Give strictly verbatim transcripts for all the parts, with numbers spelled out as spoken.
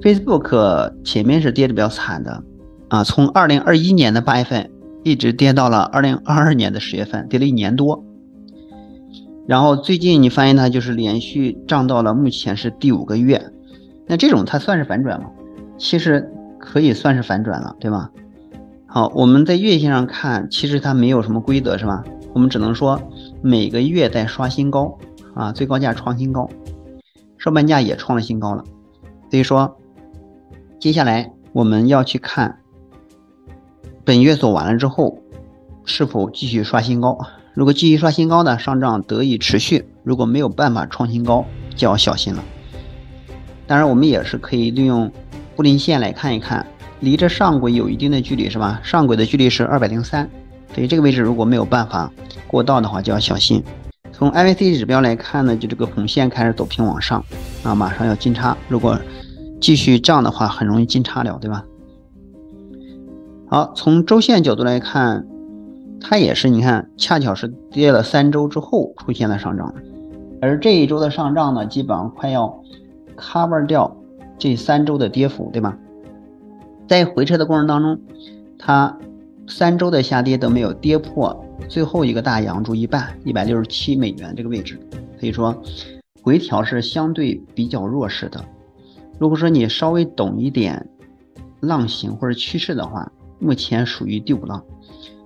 Facebook 前面是跌的比较惨的啊，从二零二一年的八月份一直跌到了二零二二年的十月份，跌了一年多。然后最近你发现它就是连续涨到了目前是第五个月，那这种它算是反转吗？其实可以算是反转了，对吧？好，我们在月线上看，其实它没有什么规则，是吧？我们只能说每个月在刷新高啊，最高价创新高，收盘价也创了新高了。所以说，接下来我们要去看本月走完了之后是否继续刷新高。如果继续刷新高呢，上涨得以持续；如果没有办法创新高，就要小心了。当然，我们也是可以利用布林线来看一看。离着上轨有一定的距离，是吧？上轨的距离是二零三，所以这个位置如果没有办法过道的话，就要小心。从 I V C 指标来看呢，就这个红线开始走平往上啊，马上要金叉，如果继续涨的话，很容易金叉了，对吧？好，从周线角度来看，它也是你看，恰巧是跌了三周之后出现了上涨，而这一周的上涨呢，基本上快要 cover 掉这三周的跌幅，对吧？在回撤的过程当中，它三周的下跌都没有跌破最后一个大阳烛一半一百六十七美元这个位置，所以说回调是相对比较弱势的。如果说你稍微懂一点浪形或者趋势的话，目前属于第五浪，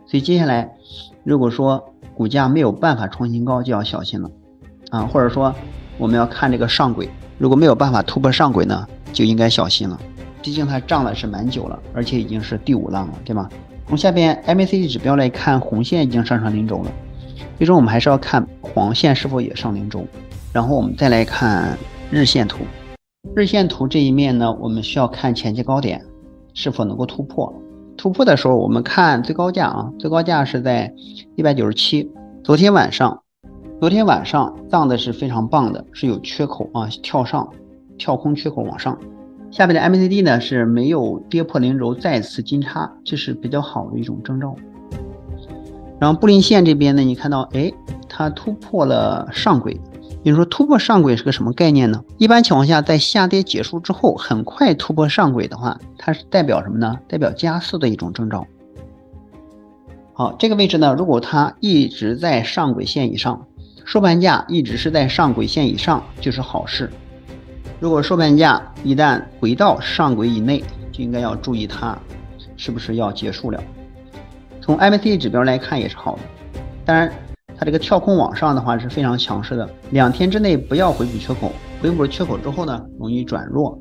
所以接下来如果说股价没有办法创新高，就要小心了啊，或者说我们要看这个上轨，如果没有办法突破上轨呢，就应该小心了。毕竟它涨了是蛮久了，而且已经是第五浪了，对吧？从下边 M A C D 指标来看，红线已经上上零轴了，最终我们还是要看黄线是否也上零轴。然后我们再来看日线图，日线图这一面呢，我们需要看前期高点是否能够突破。突破的时候，我们看最高价啊，最高价是在一百九十七。昨天晚上，昨天晚上涨的是非常棒的，是有缺口啊，跳上，跳空缺口往上。下面的 M A C D 呢是没有跌破零轴，再次金叉，这是比较好的一种征兆。然后布林线这边呢，你看到哎，它突破了上轨。你说突破上轨是个什么概念呢？一般情况下，在下跌结束之后，很快突破上轨的话，它是代表什么呢？代表加速的一种征兆。好，这个位置呢，如果它一直在上轨线以上，收盘价一直是在上轨线以上，就是好事。如果收盘价一旦回到上轨以内，就应该要注意它是不是要结束了。从 M A C D 指标来看也是好的，当然它这个跳空往上的话是非常强势的，两天之内不要回补缺口，回补缺口之后呢容易转弱。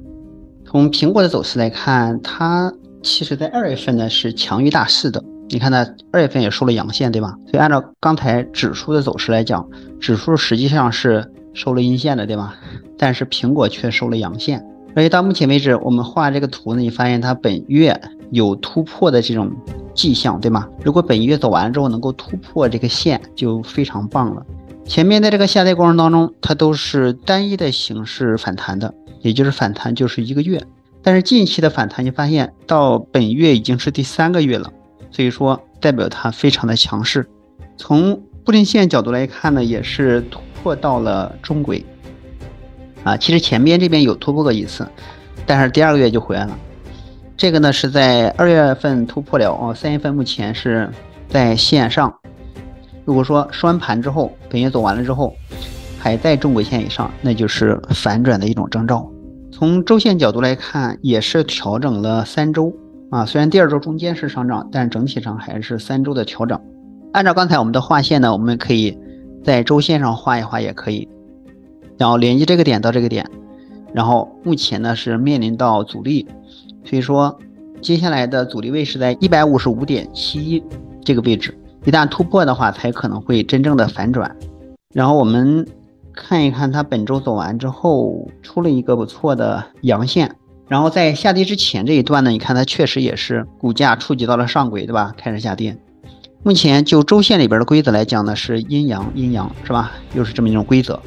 从苹果的走势来看，它其实在二月份呢是强于大市的，你看它二月份也收了阳线，对吧？所以按照刚才指数的走势来讲，指数实际上是收了阴线的，对吧？但是苹果却收了阳线，而且到目前为止，我们画这个图呢，你发现它本月有突破的这种迹象，对吗？如果本月走完之后能够突破这个线，就非常棒了。前面在这个下跌过程当中，它都是单一的形式反弹的，也就是反弹就是一个月，但是近期的反弹，你发现到本月已经是第三个月了，所以说代表它非常的强势。从布林线角度来看呢，也是突破到了中轨啊，其实前边这边有突破过一次，但是第二个月就回来了。这个呢是在二月份突破了哦，三月份目前是在线上。如果说收盘之后，本月走完了之后还在中轨线以上，那就是反转的一种征兆。从周线角度来看，也是调整了三周啊，虽然第二周中间是上涨，但整体上还是三周的调整。按照刚才我们的画线呢，我们可以在周线上画一画也可以，然后连接这个点到这个点，然后目前呢是面临到阻力，所以说接下来的阻力位是在 一百五十五点七一 这个位置，一旦突破的话才可能会真正的反转。然后我们看一看它本周走完之后出了一个不错的阳线，然后在下跌之前这一段呢，你看它确实也是股价触及到了上轨，对吧？开始下跌。目前就周线里边的规则来讲呢，是阴阳阴阳，是吧？又是这么一种规则。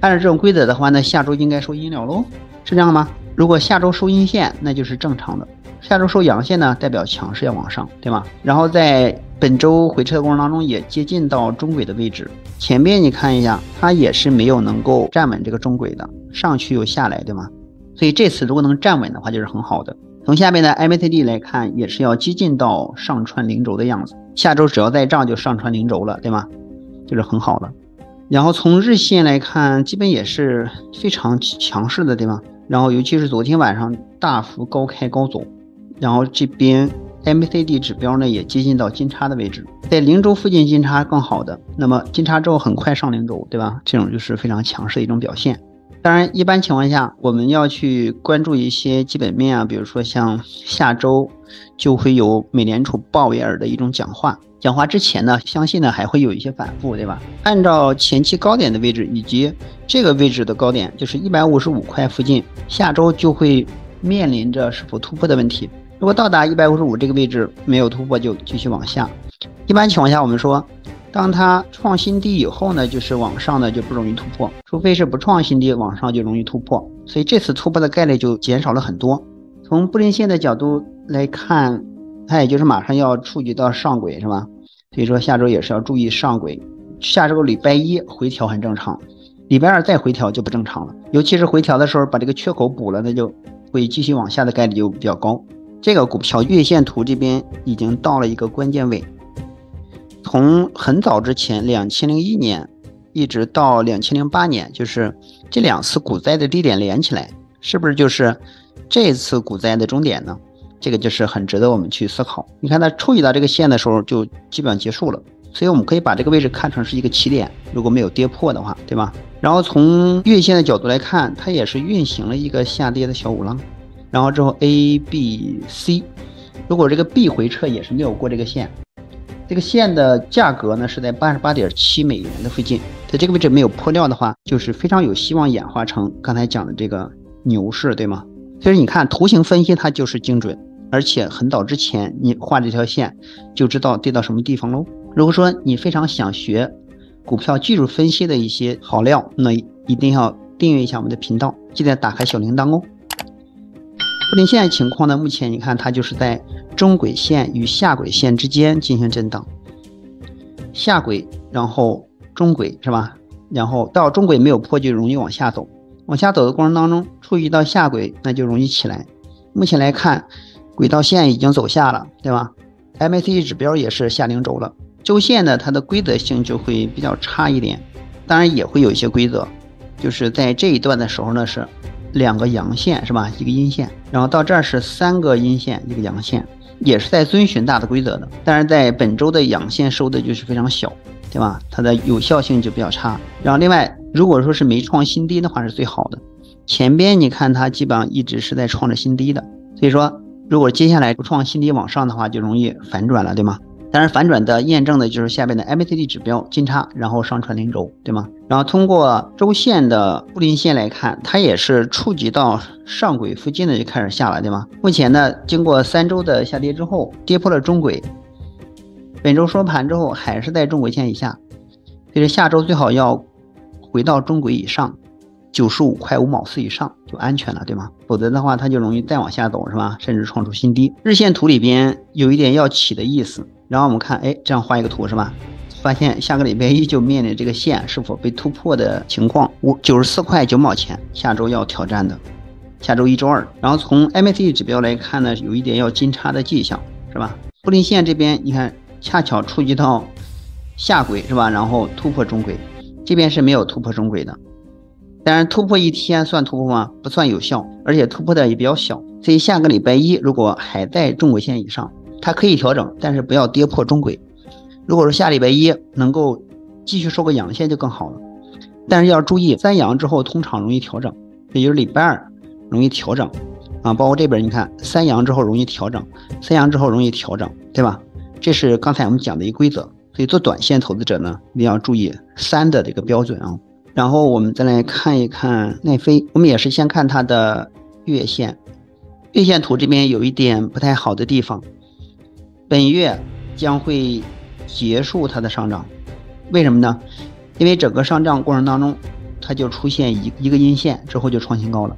按照这种规则的话呢，下周应该收阴了喽，是这样吗？如果下周收阴线，那就是正常的；下周收阳线呢，代表强势要往上，对吗？然后在本周回撤的过程当中，也接近到中轨的位置。前面你看一下，它也是没有能够站稳这个中轨的，上去又下来，对吗？所以这次如果能站稳的话就是很好的。从下面的 M A C D 来看，也是要接近到上穿零轴的样子，下周只要再涨就上穿零轴了，对吗？就是很好的。然后从日线来看，基本也是非常强势的，对吗？然后尤其是昨天晚上大幅高开高走，然后这边 M A C D 指标呢也接近到金叉的位置，在零轴附近金叉更好的，那么金叉之后很快上零轴，对吧？这种就是非常强势的一种表现。当然一般情况下我们要去关注一些基本面啊，比如说像下周就会有美联储鲍威尔的一种讲话，讲话之前呢相信呢还会有一些反复，对吧？按照前期高点的位置以及这个位置的高点，就是一百五十五块附近，下周就会面临着是否突破的问题。如果到达一百五十五这个位置没有突破，就继续往下。一般情况下我们说当它创新低以后呢，就是往上呢就不容易突破，除非是不创新低，往上就容易突破，所以这次突破的概率就减少了很多。从布林线的角度来看，它也就是马上要触及到上轨，是吧？所以说下周也是要注意上轨，下周礼拜一回调很正常，礼拜二再回调就不正常了，尤其是回调的时候把这个缺口补了，那就会继续往下的概率就比较高。这个股票月线图这边已经到了一个关键位，从很早之前二零零一年一直到二零零八年，就是这两次股灾的低点连起来，是不是就是这次股灾的终点呢？这个就是很值得我们去思考。你看它触及到这个线的时候就基本上结束了，所以我们可以把这个位置看成是一个起点，如果没有跌破的话，对吧？然后从月线的角度来看，它也是运行了一个下跌的小五浪，然后之后 A B C， 如果这个 B 回撤也是没有过这个线，这个线的价格呢是在 八十八点七 美元的附近，在这个位置没有破掉的话，就是非常有希望演化成刚才讲的这个牛市，对吗？所以你看图形分析它就是精准，而且很早之前你画这条线就知道跌到什么地方喽。如果说你非常想学股票技术分析的一些好料，那一定要订阅一下我们的频道，记得打开小铃铛哦。布林线情况呢，目前你看它就是在中轨线与下轨线之间进行震荡，下轨然后中轨，是吧？然后到中轨没有破就容易往下走，往下走的过程当中触及到下轨那就容易起来。目前来看轨道线已经走下了，对吧？ M A C D 指标也是下零轴了，周线呢它的规则性就会比较差一点，当然也会有一些规则，就是在这一段的时候呢是两个阳线，是吧？一个阴线，然后到这儿是三个阴线一个阳线，也是在遵循大的规则的，但是在本周的阳线收的就是非常小，对吧？它的有效性就比较差。然后另外如果说是没创新低的话是最好的，前边你看它基本上一直是在创着新低的，所以说如果接下来不创新低往上的话就容易反转了，对吗？当然反转的验证的就是下边的 M A C D 指标金叉然后上穿零轴，对吗？然后通过周线的布林线来看，它也是触及到上轨附近的就开始下了，对吗？目前呢经过三周的下跌之后跌破了中轨，本周收盘之后还是在中轨线以下，所以下周最好要回到中轨以上，九十五块五毛四以上就安全了，对吗？否则的话它就容易再往下走，是吧？甚至创出新低。日线图里边有一点要起的意思，然后我们看，哎，这样画一个图，是吧？发现下个礼拜一就面临这个线是否被突破的情况，九十四块九毛钱，下周要挑战的，下周一周二。然后从 M A C D 指标来看呢，有一点要金叉的迹象，是吧？布林线这边你看恰巧触及到下轨，是吧？然后突破中轨，这边是没有突破中轨的，当然突破一天算突破吗？不算有效，而且突破的也比较小，所以下个礼拜一如果还在中轨线以上，它可以调整，但是不要跌破中轨。如果说下礼拜一能够继续收个阳线就更好了，但是要注意三阳之后通常容易调整，也就是礼拜二容易调整啊，包括这边你看三阳之后容易调整，三阳之后容易调整，对吧？这是刚才我们讲的一个规则，所以做短线投资者呢一定要注意三的这个标准啊。然后我们再来看一看奈飞，我们也是先看它的月线，月线图这边有一点不太好的地方，本月将会结束它的上涨，为什么呢？因为整个上涨过程当中它就出现一一个阴线之后就创新高了，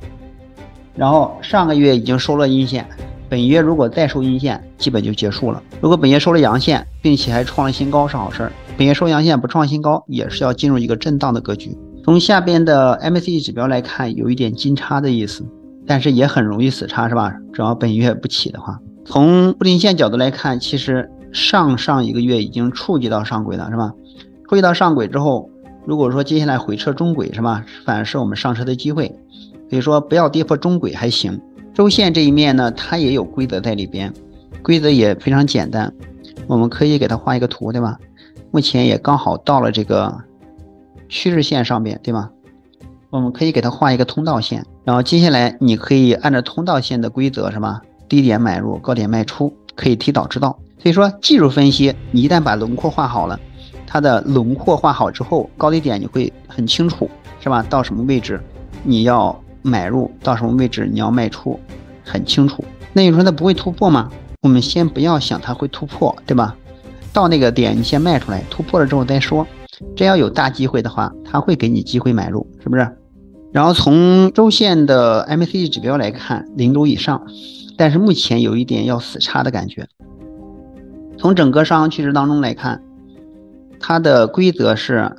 然后上个月已经收了阴线，本月如果再收阴线基本就结束了。如果本月收了阳线并且还创了新高是好事，本月收阳线不创新高也是要进入一个震荡的格局。从下边的 M A C D 指标来看有一点金叉的意思，但是也很容易死叉，是吧？只要本月不起的话，从布林线角度来看，其实上上一个月已经触及到上轨了，是吧？触及到上轨之后，如果说接下来回撤中轨，是吧？反而是我们上车的机会。所以说不要跌破中轨还行。周线这一面呢，它也有规则在里边，规则也非常简单，我们可以给它画一个图，对吧？目前也刚好到了这个趋势线上面，对吧？我们可以给它画一个通道线，然后接下来你可以按照通道线的规则，是吧？低点买入，高点卖出，可以提早知道。所以说技术分析，你一旦把轮廓画好了，它的轮廓画好之后，高低点你会很清楚，是吧？到什么位置你要买入，到什么位置你要卖出，很清楚。那你说它不会突破吗？我们先不要想它会突破，对吧？到那个点你先卖出来，突破了之后再说。真要有大机会的话，它会给你机会买入，是不是？然后从周线的 M A C D 指标来看，零轴以上，但是目前有一点要死叉的感觉。从整个上升趋势当中来看，它的规则是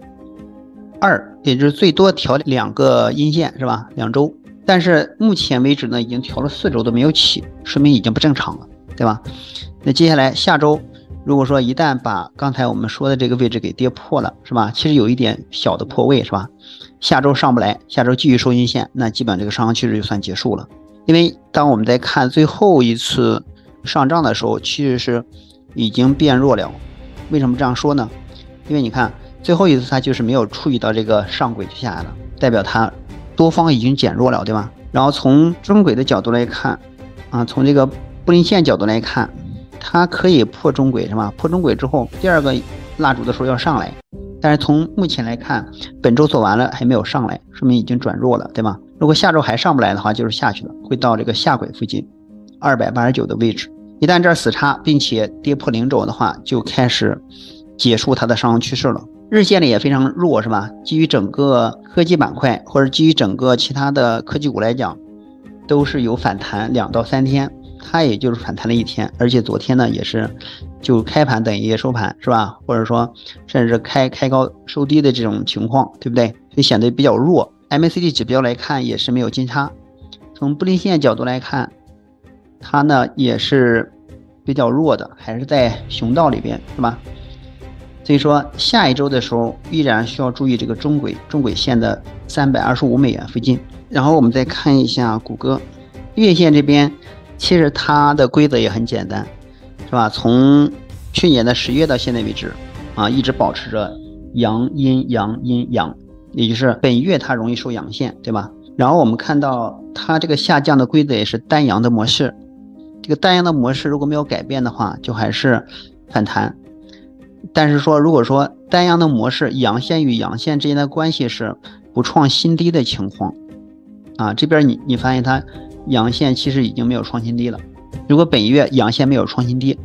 二，也就是最多调两个阴线，是吧？两周。但是目前为止呢，已经调了四周都没有起，说明已经不正常了，对吧？那接下来下周，如果说一旦把刚才我们说的这个位置给跌破了，是吧？其实有一点小的破位，是吧？下周上不来，下周继续收阴线，那基本这个上升趋势就算结束了。因为当我们在看最后一次上涨的时候，趋势是已经变弱了。为什么这样说呢？因为你看最后一次它就是没有触及到这个上轨就下来了，代表它多方已经减弱了，对吧？然后从中轨的角度来看啊，从这个布林线角度来看，它可以破中轨，是吧？破中轨之后，第二个蜡烛的时候要上来。但是从目前来看，本周做完了还没有上来，说明已经转弱了，对吧？如果下周还上不来的话，就是下去了，会到这个下轨附近二百八十九的位置。一旦这儿死叉并且跌破零轴的话，就开始结束它的上升趋势了。日线里也非常弱，是吧？基于整个科技板块或者基于整个其他的科技股来讲，都是有反弹两到三天，它也就是反弹了一天，而且昨天呢也是就开盘等于夜收盘，是吧？或者说甚至开开高收低的这种情况，对不对？所以显得比较弱。 M A C D 指标来看也是没有金叉，从布林线角度来看，它呢也是比较弱的，还是在熊道里边，是吧？所以说下一周的时候依然需要注意这个中轨中轨线的三百二十五美元附近。然后我们再看一下谷歌月线这边，其实它的规则也很简单，是吧？从去年的十月到现在为止啊，一直保持着阳阴阳阴阳，也就是本月它容易收阳线，对吧？然后我们看到它这个下降的规则也是单阳的模式，这个单阳的模式如果没有改变的话，就还是反弹。但是说如果说单阳的模式，阳线与阳线之间的关系是不创新低的情况啊，这边你你发现它阳线其实已经没有创新低了。如果本月阳线没有创新低，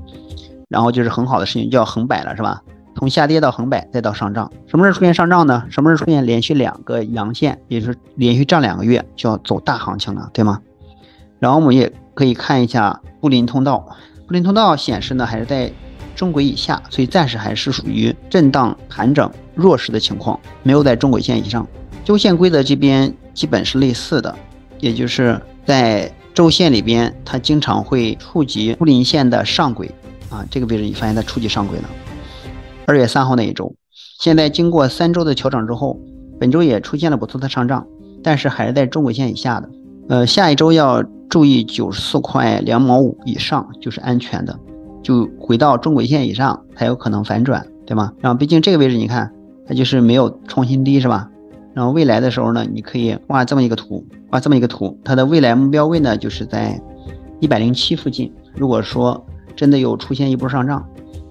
然后就是很好的事情，就要横摆了，是吧？从下跌到横摆再到上涨。什么时候出现上涨呢？什么时候出现连续两个阳线，也就是连续涨两个月，就要走大行情了，对吗？然后我们也可以看一下布林通道，布林通道显示呢还是在中轨以下，所以暂时还是属于震荡盘整弱势的情况，没有在中轨线以上。周线规则这边基本是类似的，也就是在周线里边，它经常会触及布林线的上轨啊，这个位置你发现它触及上轨了。二月三号那一周，现在经过三周的调整之后，本周也出现了不错的上涨，但是还是在中轨线以下的。呃，下一周要注意九十四块两毛五以上就是安全的，就回到中轨线以上才有可能反转，对吗？然后毕竟这个位置你看，它就是没有创新低，是吧？然后未来的时候呢，你可以画这么一个图，画这么一个图，它的未来目标位呢就是在一百零七附近。如果说真的有出现一波上涨，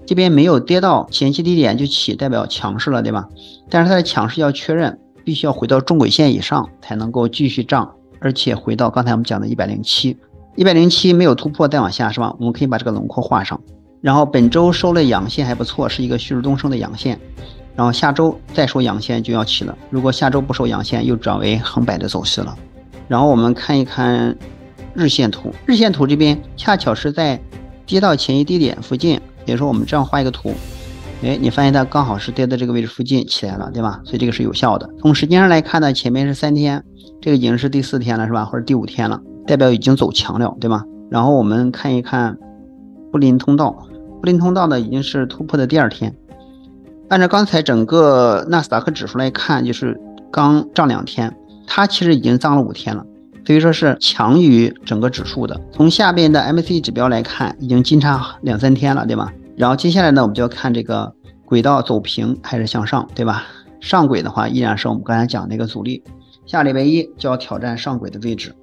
这边没有跌到前期低点就起，代表强势了，对吧？但是它的强势要确认，必须要回到中轨线以上才能够继续涨，而且回到刚才我们讲的一百零七。一百零七没有突破再往下，是吧？我们可以把这个轮廓画上。然后本周收了阳线还不错，是一个蓄势东升的阳线。然后下周再收阳线就要起了，如果下周不收阳线，又转为横摆的走势了。然后我们看一看日线图，日线图这边恰巧是在跌到前一低点附近，也就是说我们这样画一个图，哎，你发现它刚好是跌到这个位置附近起来了，对吧？所以这个是有效的。从时间上来看呢，前面是三天，这个已经是第四天了，是吧？或者第五天了。代表已经走强了，对吧？然后我们看一看布林通道，布林通道呢已经是突破的第二天。按照刚才整个纳斯达克指数来看，就是刚涨两天，它其实已经涨了五天了，所以说是强于整个指数的。从下边的 M A C D 指标来看，已经金叉两三天了，对吧？然后接下来呢，我们就要看这个轨道走平还是向上，对吧？上轨的话依然是我们刚才讲的一个阻力，下礼拜一就要挑战上轨的位置。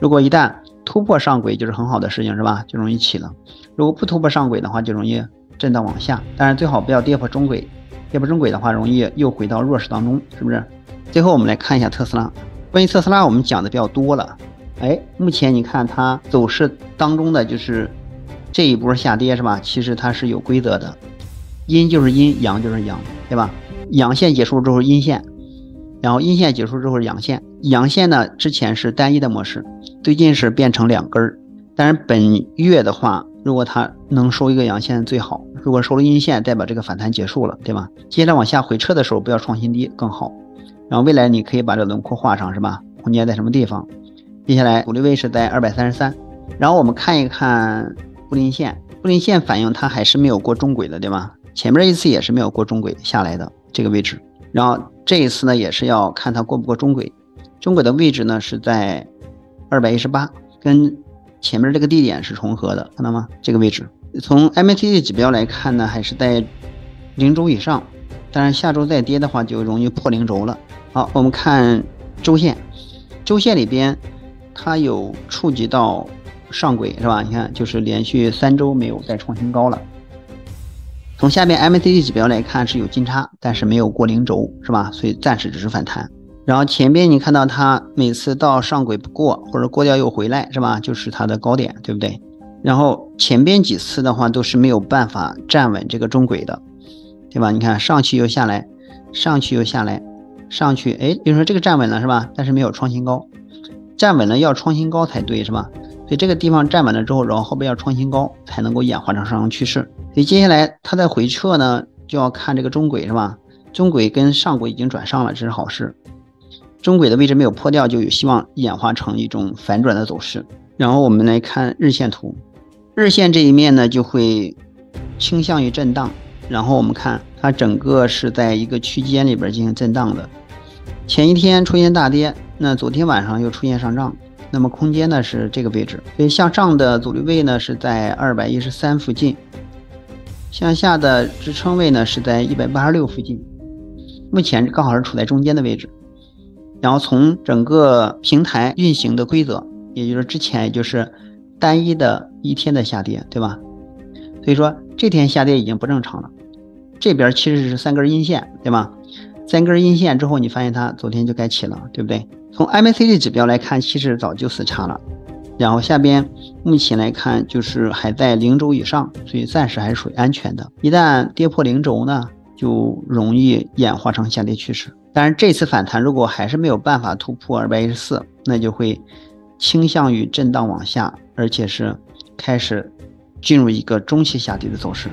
如果一旦突破上轨，就是很好的事情，是吧？就容易起了。如果不突破上轨的话，就容易震荡往下。当然最好不要跌破中轨，跌破中轨的话容易又回到弱势当中，是不是？最后我们来看一下特斯拉。关于特斯拉我们讲的比较多了。哎，目前你看它走势当中的就是这一波下跌，是吧？其实它是有规则的，阴就是阴，阳就是阳，对吧？阳线结束之后阴线，然后阴线结束之后阳线。阳线呢之前是单一的模式，最近是变成两根儿。当然本月的话，如果它能收一个阳线最好，如果收了阴线，代表这个反弹结束了，对吧？接着往下回撤的时候不要创新低更好。然后未来你可以把这轮廓画上，是吧？空间在什么地方？接下来阻力位是在二百三十三。然后我们看一看布林线，布林线反映它还是没有过中轨的，对吧？前面一次也是没有过中轨下来的这个位置，然后这一次呢也是要看它过不过中轨。中轨的位置呢是在二百一十八，跟前面这个地点是重合的，看到吗？这个位置从 M A C D 指标来看呢，还是在零轴以上，当然下周再跌的话就容易破零轴了。好，我们看周线，周线里边它有触及到上轨，是吧？你看就是连续三周没有再创新高了。从下面 M A C D 指标来看是有金叉，但是没有过零轴，是吧？所以暂时只是反弹。然后前边你看到它每次到上轨不过，或者过掉又回来，是吧？就是它的高点，对不对？然后前边几次的话都是没有办法站稳这个中轨的，对吧？你看上去又下来，上去又下来，上去，哎，比如说这个站稳了，是吧？但是没有创新高，站稳了要创新高才对，是吧？所以这个地方站稳了之后，然后后边要创新高才能够演化成上升趋势。所以接下来它在回撤呢，就要看这个中轨，是吧？中轨跟上轨已经转上了，这是好事。中轨的位置没有破掉，就有希望演化成一种反转的走势。然后我们来看日线图，日线这一面呢就会倾向于震荡。然后我们看它整个是在一个区间里边进行震荡的。前一天出现大跌，那昨天晚上又出现上涨。那么空间呢是这个位置，所以向上的阻力位呢是在二百一十三附近，向下的支撑位呢是在一百八十六附近，目前刚好是处在中间的位置。然后从整个平台运行的规则，也就是之前也就是单一的一天的下跌，对吧？所以说这天下跌已经不正常了，这边其实是三根阴线，对吧？三根阴线之后你发现它昨天就该起了，对不对？从 M A C D 指标来看其实早就死叉了，然后下边目前来看就是还在零轴以上，所以暂时还是属于安全的。一旦跌破零轴呢，就容易演化成下跌趋势。但是这次反弹如果还是没有办法突破二百一十四，那就会倾向于震荡往下，而且是开始进入一个中期下跌的走势。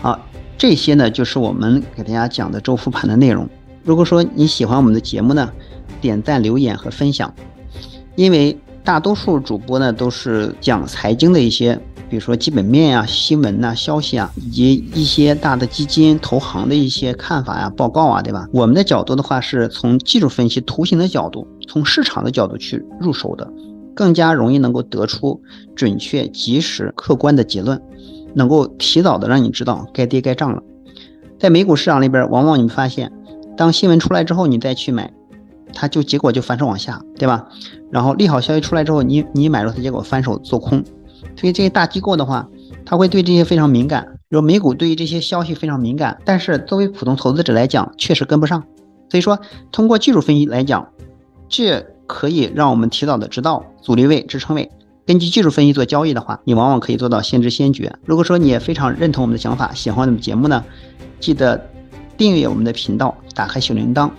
好，这些呢就是我们给大家讲的周复盘的内容。如果说你喜欢我们的节目呢，点赞、留言和分享，因为大多数主播呢都是讲财经的一些，比如说基本面啊、新闻啊、消息啊，以及一些大的基金、投行的一些看法啊、报告啊，对吧？我们的角度的话是从技术分析、图形的角度，从市场的角度去入手的，更加容易能够得出准确、及时、客观的结论，能够提早的让你知道该跌该涨了。在美股市场里边，往往你们发现，当新闻出来之后，你再去买。它就结果就反手往下，对吧？然后利好消息出来之后，你你买入它，结果反手做空。所以这些大机构的话，它会对这些非常敏感。比如美股对于这些消息非常敏感，但是作为普通投资者来讲，确实跟不上。所以说，通过技术分析来讲，这可以让我们提早的知道阻力位、支撑位。根据技术分析做交易的话，你往往可以做到先知先觉。如果说你也非常认同我们的想法，喜欢我们节目呢，记得订阅我们的频道，打开小铃铛。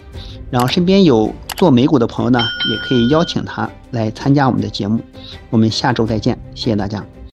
然后身边有做美股的朋友呢，也可以邀请他来参加我们的节目。我们下周再见，谢谢大家。